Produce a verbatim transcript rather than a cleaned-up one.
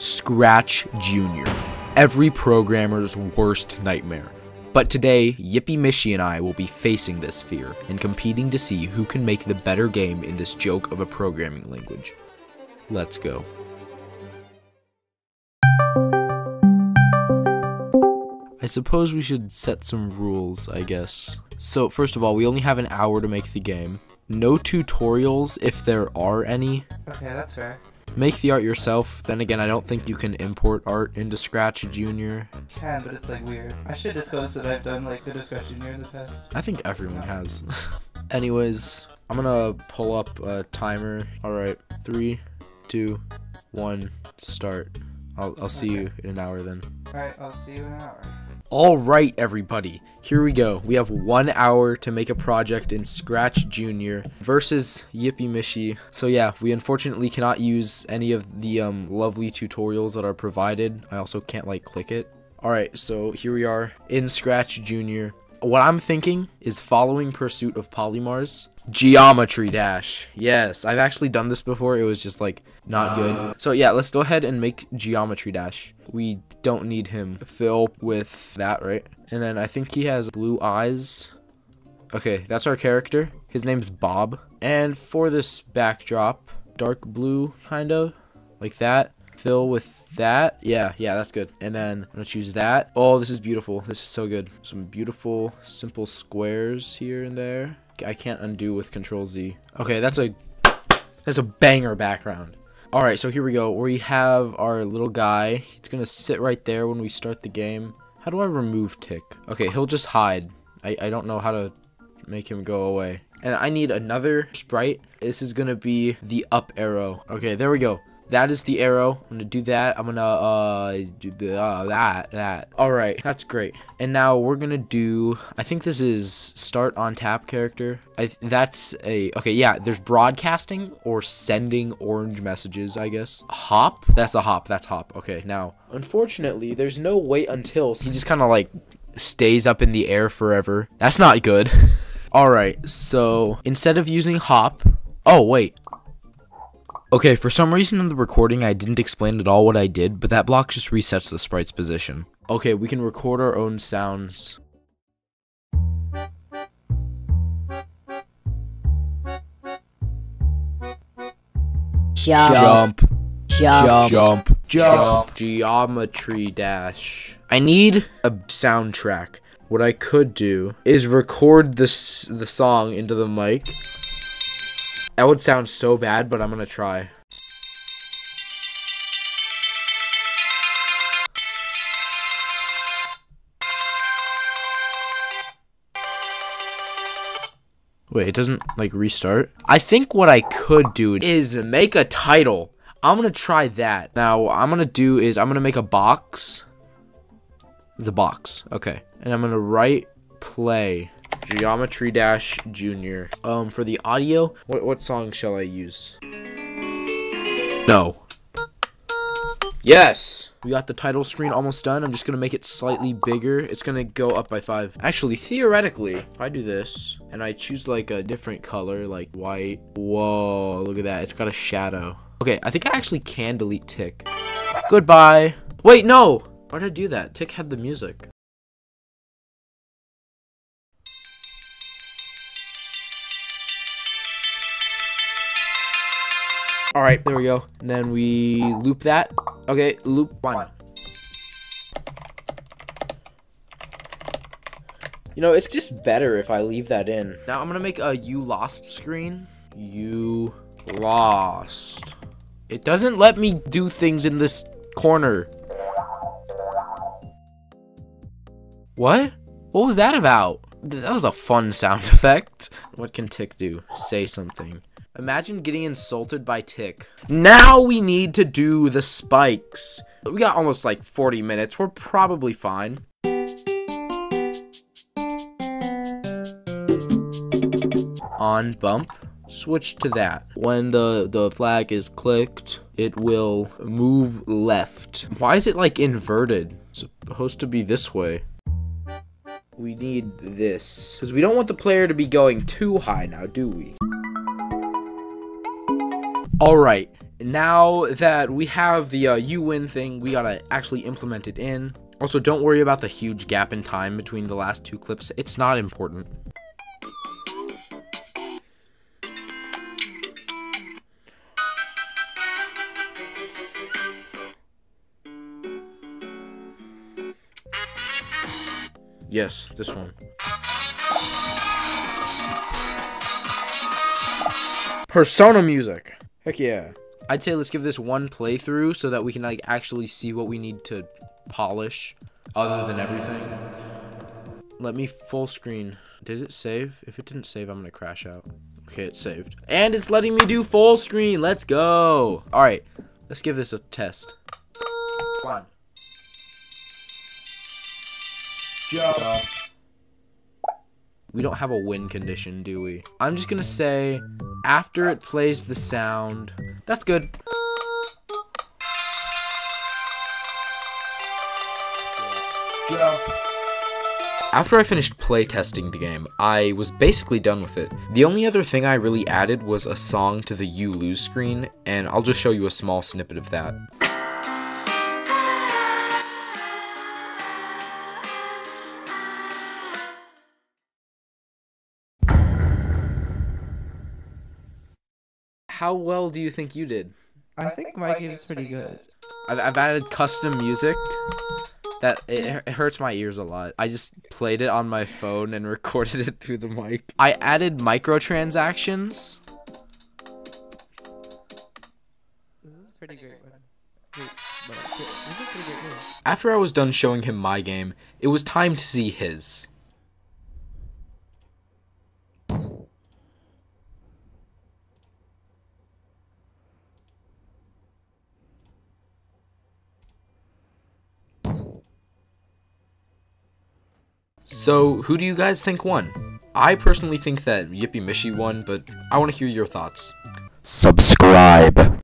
Scratch Junior, every programmer's worst nightmare. But today, Yippy Mishy and I will be facing this fear and competing to see who can make the better game in this joke of a programming language. Let's go. I suppose we should set some rules, I guess. So first of all, we only have an hour to make the game. No tutorials if there are any. Okay, that's fair. Make the art yourself. Then again, I don't think you can import art into Scratch Junior. You can, but it's like weird. I should disclose that I've done like the Scratch Junior in the past. I think everyone has. Anyways, I'm gonna pull up a timer. Alright, three, two, one, start. I'll, I'll see okay. you in an hour then. Alright, I'll see you in an hour. Alright everybody, here we go. We have one hour to make a project in Scratch Junior versus Yippy Mishy. So yeah, we unfortunately cannot use any of the um, lovely tutorials that are provided. I also can't like click it. Alright, so here we are in Scratch Junior What I'm thinking is following pursuit of polymars. Geometry Dash. Yes, I've actually done this before. It was just like not good. So yeah, let's go ahead and make Geometry Dash. We don't need him. Fill with that, right? And then I think he has blue eyes. Okay, that's our character. His name's Bob. And for this backdrop, dark blue kind of like that. Fill with that. Yeah, yeah, that's good. And then I'm gonna choose that. Oh, this is beautiful. This is so good. Some beautiful simple squares here and there. I can't undo with Control Z. Okay, that's a that's a banger background. All right, so here we go. We have our little guy. He's gonna sit right there when we start the game. How do I remove tick? Okay, he'll just hide. I, I don't know how to make him go away. And I need another sprite. This is gonna be the up arrow. Okay, there we go. That is the arrow. I'm gonna do that. I'm gonna uh do the, uh, that that. All right, that's great. And now we're gonna do. I think this is start on tap character. I th that's a okay. Yeah, there's broadcasting or sending orange messages. I guess hop. That's a hop. That's hop. Okay. Now, unfortunately, there's no wait until he just kind of like stays up in the air forever. That's not good. All right. So instead of using hop. Oh wait. Okay, for some reason in the recording, I didn't explain at all what I did, but that block just resets the sprite's position. Okay, we can record our own sounds. Jump. Jump. Jump. Jump. Jump. Geometry Dash. I need a soundtrack. What I could do is record this the song into the mic. That would sound so bad, but I'm gonna try. Wait, it doesn't, like, restart? I think what I could do is make a title. I'm gonna try that. Now, what I'm gonna do is I'm gonna make a box. The box, okay. And I'm gonna write play. Geometry Dash Junior Um, for the audio, what, what song shall I use? No. Yes! We got the title screen almost done. I'm just gonna make it slightly bigger. It's gonna go up by five. Actually, theoretically, if I do this, and I choose like a different color, like white. Whoa, look at that. It's got a shadow. Okay, I think I actually can delete tick. Goodbye. Wait, no! Why did I do that? Tick had the music. All right, there we go. And then we loop that. Okay, loop one. You know, it's just better if I leave that in. Now I'm gonna make a you lost screen. You lost. It doesn't let me do things in this corner. What? What was that about? That was a fun sound effect. What can tick do? Say something. Imagine getting insulted by tick. Now we need to do the spikes. We got almost like forty minutes. We're probably fine. On bump, switch to that. When the, the flag is clicked, it will move left. Why is it like inverted? It's supposed to be this way. We need this. Because we don't want the player to be going too high now, do we? All right, now that we have the uh, you win thing, we gotta actually implement it in. Also, don't worry about the huge gap in time between the last two clips. It's not important. Yes, this one. Persona music. Heck yeah. I'd say let's give this one playthrough so that we can like actually see what we need to polish other than everything. Let me full screen. Did it save? If it didn't save, I'm gonna crash out. Okay, it saved. And it's letting me do full screen. Let's go. All right, let's give this a test. One. We don't have a win condition, do we? I'm just gonna say after it plays the sound. That's good. After I finished playtesting the game, I was basically done with it. The only other thing I really added was a song to the You Lose screen, and I'll just show you a small snippet of that. How well do you think you did? I think my game's pretty good. I've, I've added custom music. That it, it hurts my ears a lot. I just played it on my phone and recorded it through the mic. I added microtransactions. This is a pretty great one. After I was done showing him my game, it was time to see his. So, who do you guys think won? I personally think that Yippy Mishy won, but I want to hear your thoughts. Subscribe!